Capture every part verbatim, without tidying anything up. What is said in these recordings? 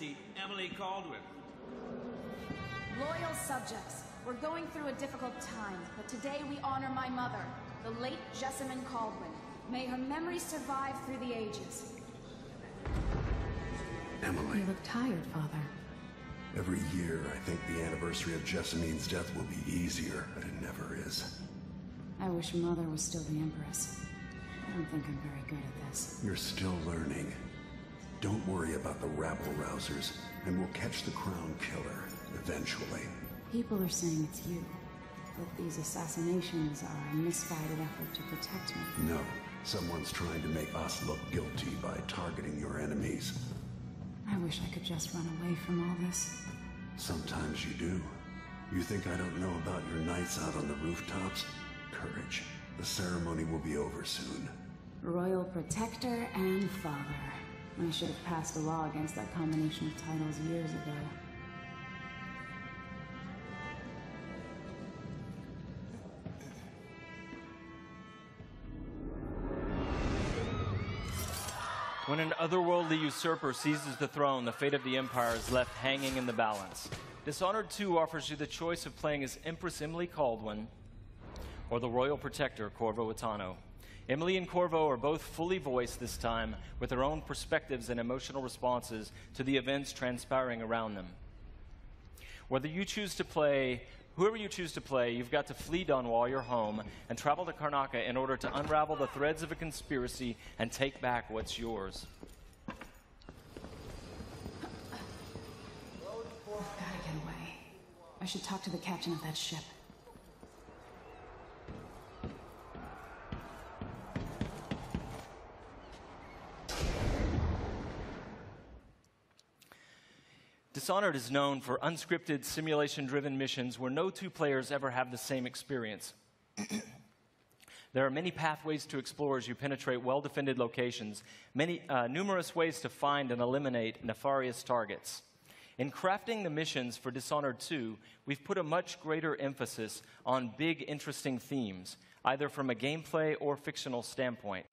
Majesty, Emily Kaldwin. Loyal subjects, we're going through a difficult time, but today we honor my mother, the late Jessamine Kaldwin. May her memory survive through the ages. Emily. You look tired, Father. Every year, I think the anniversary of Jessamine's death will be easier, but it never is. I wish Mother was still the Empress. I don't think I'm very good at this. You're still learning. Don't worry about the rabble-rousers, and we'll catch the crown killer, eventually. People are saying it's you, that these assassinations are a misguided effort to protect me. No, someone's trying to make us look guilty by targeting your enemies. I wish I could just run away from all this. Sometimes you do. You think I don't know about your nights out on the rooftops? Courage. The ceremony will be over soon. Royal Protector and Father. I should have passed a law against that combination of titles years ago. When an otherworldly usurper seizes the throne, the fate of the Empire is left hanging in the balance. Dishonored two offers you the choice of playing as Empress Emily Kaldwin or the Royal Protector, Corvo Attano. Emily and Corvo are both fully voiced this time, with their own perspectives and emotional responses to the events transpiring around them. Whether you choose to play, whoever you choose to play, you've got to flee Donwa, your home, and travel to Karnaca in order to unravel the threads of a conspiracy and take back what's yours. Gotta get away. I should talk to the captain of that ship. Dishonored is known for unscripted, simulation-driven missions where no two players ever have the same experience. There are many pathways to explore as you penetrate well-defended locations, many, uh, numerous ways to find and eliminate nefarious targets. In crafting the missions for Dishonored two, we've put a much greater emphasis on big, interesting themes, either from a gameplay or fictional standpoint.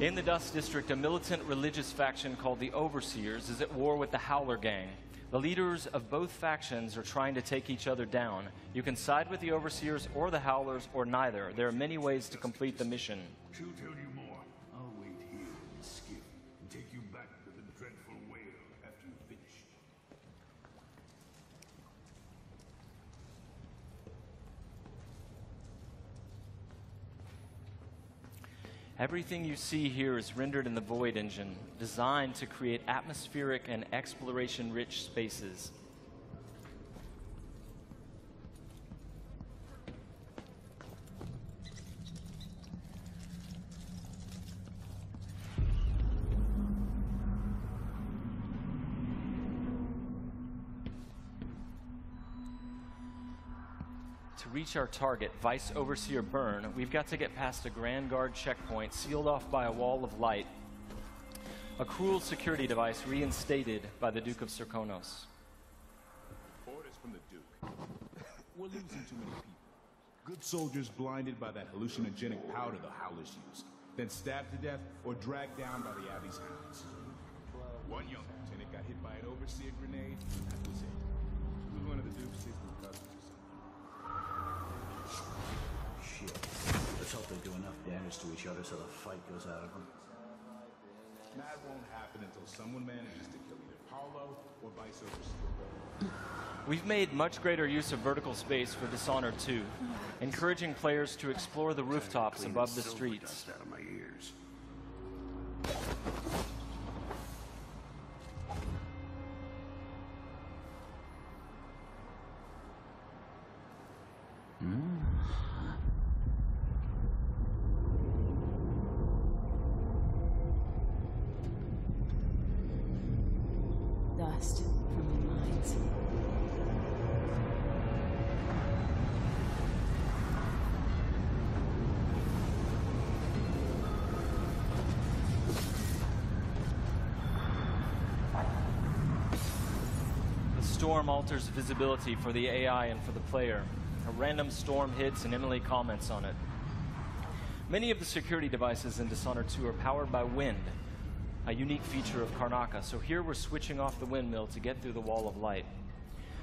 In the Dust District, a militant religious faction called the Overseers is at war with the Howler Gang. The leaders of both factions are trying to take each other down. You can side with the Overseers or the Howlers or neither. There are many ways to complete the mission. She'll tell you more. I'll wait here in the skiff and take you back to the dreadful whale after you've finished. Everything you see here is rendered in the Void Engine, designed to create atmospheric and exploration-rich spaces. Reach our target, Vice Overseer Byrne, we've got to get past a Grand Guard checkpoint sealed off by a wall of light, a cruel security device reinstated by the Duke of Circonos. Orders from the Duke. We're losing too many people. Good soldiers blinded by that hallucinogenic powder the Howlers used, then stabbed to death or dragged down by the Abbey's hounds. One young lieutenant got hit by an Overseer grenade, and that was it. It was one of the Duke's secret cousins. Shit. Let's hope they do enough damage to each other so the fight goes out of them. That won't happen until someone manages to kill either Paolo or Vice Overseer. We've made much greater use of vertical space for Dishonored two, encouraging players to explore the rooftops above the streets. Out of my ears. Storm alters visibility for the A I and for the player. A random storm hits and Emily comments on it. Many of the security devices in Dishonored two are powered by wind. a unique feature of Karnaca. So here we're switching off the windmill to get through the wall of light.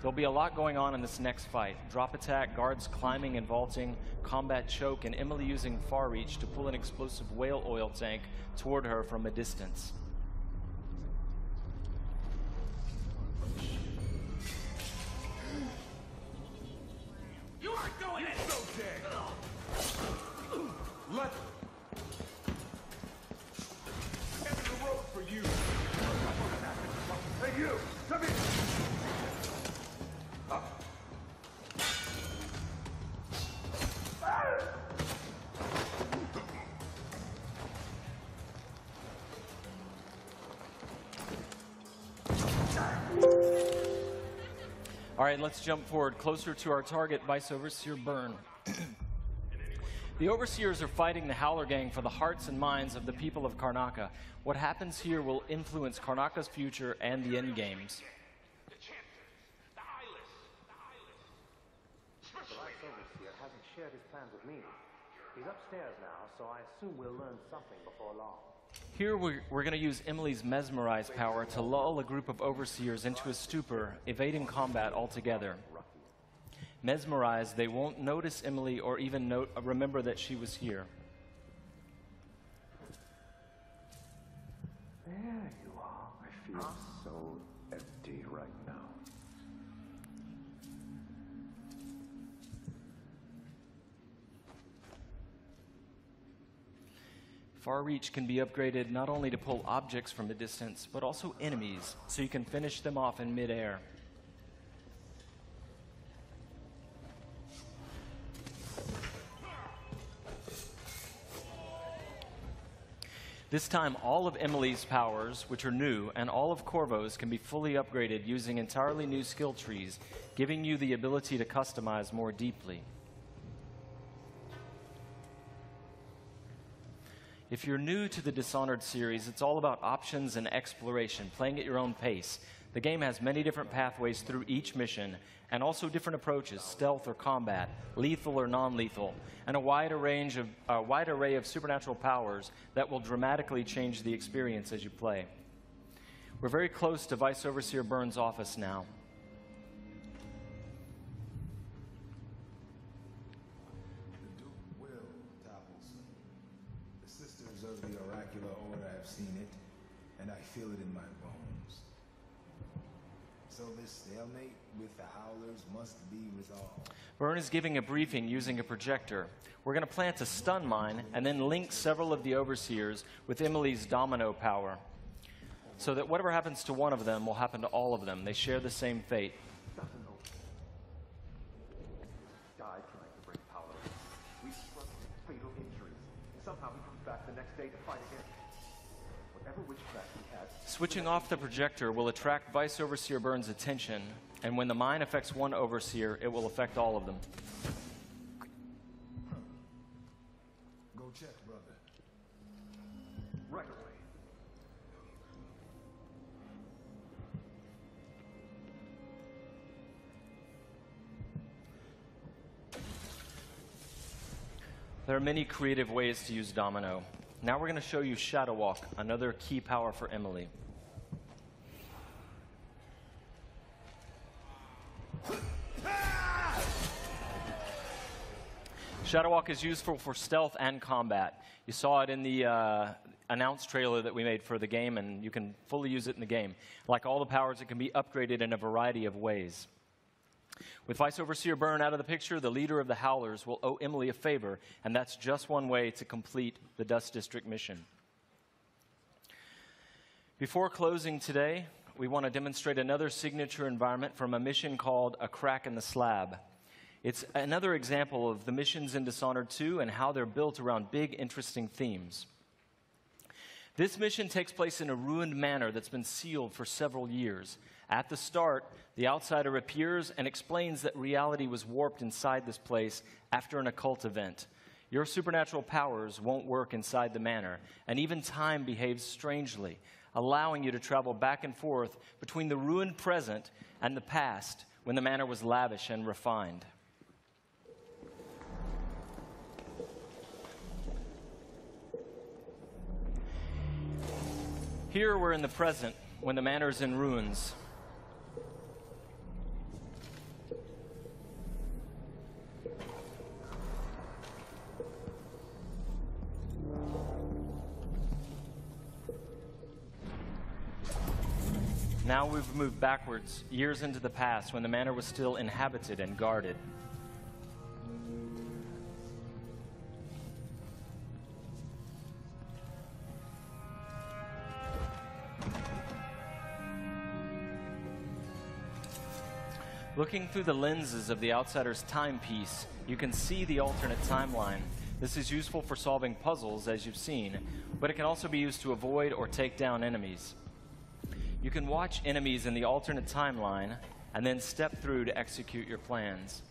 There'll be a lot going on in this next fight. Drop attack, guards climbing and vaulting, combat choke, and Emily using far reach to pull an explosive whale oil tank toward her from a distance. You aren't going in! So dead! Let you. Hey, you! Come here! Uh. Ah. All right, let's jump forward, closer to our target, Vice Overseer Byrne. The Overseers are fighting the Howler Gang for the hearts and minds of the people of Karnaca. What happens here will influence Karnaca's future and the end games. The Chanters, the Eyeless, the Eyeless. The Vice Overseer hasn't shared his plans with me. He's upstairs now, so I assume we'll learn something before long. Here we're, we're going to use Emily's mesmerize power to lull a group of Overseers into a stupor, evading combat altogether. Mesmerized, they won't notice Emily or even note, uh, remember that she was here. There you are. I feel huh? so empty right now. Far reach can be upgraded not only to pull objects from a distance, but also enemies, so you can finish them off in midair. This time, all of Emily's powers, which are new, and all of Corvo's can be fully upgraded using entirely new skill trees, giving you the ability to customize more deeply. If you're new to the Dishonored series, it's all about options and exploration, playing at your own pace. The game has many different pathways through each mission, and also different approaches, stealth or combat, lethal or non-lethal, and a wide, range of, a wide array of supernatural powers that will dramatically change the experience as you play. We're very close to Vice Overseer Byrne's office now. The Duke will topple soon. The sisters of the oracular order have seen it, and I feel it in my bones. So this stalemate with the Howlers must be resolved. Byrne is giving a briefing using a projector. We're going to plant a stun mine and then link several of the Overseers with Emily's domino power, so that whatever happens to one of them will happen to all of them. They share the same fate. Switching off the projector will attract Vice Overseer Byrne's attention, and when the mine affects one Overseer, it will affect all of them. Go check, brother. Right away. There are many creative ways to use Domino. Now we're going to show you Shadow Walk, another key power for Emily. Shadow Walk is useful for stealth and combat. You saw it in the uh, announced trailer that we made for the game, and you can fully use it in the game. Like all the powers, it can be upgraded in a variety of ways. With Vice Overseer Byrne out of the picture, the leader of the Howlers will owe Emily a favor, and that's just one way to complete the Dust District mission. Before closing today, we want to demonstrate another signature environment from a mission called A Crack in the Slab. It's another example of the missions in Dishonored two and how they're built around big, interesting themes. This mission takes place in a ruined manor that's been sealed for several years. At the start, the Outsider appears and explains that reality was warped inside this place after an occult event. Your supernatural powers won't work inside the manor, and even time behaves strangely, allowing you to travel back and forth between the ruined present and the past when the manor was lavish and refined. Here we're in the present, when the manor is in ruins. Now we've moved backwards, years into the past, when the manor was still inhabited and guarded. Looking through the lenses of the Outsider's timepiece, you can see the alternate timeline. This is useful for solving puzzles, as you've seen, but it can also be used to avoid or take down enemies. You can watch enemies in the alternate timeline and then step through to execute your plans.